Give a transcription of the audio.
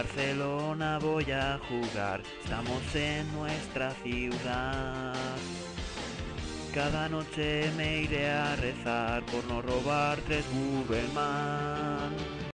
Barcelona voy a jugar, estamos en nuestra ciudad. Cada noche me iré a rezar por no robar tres Google Man.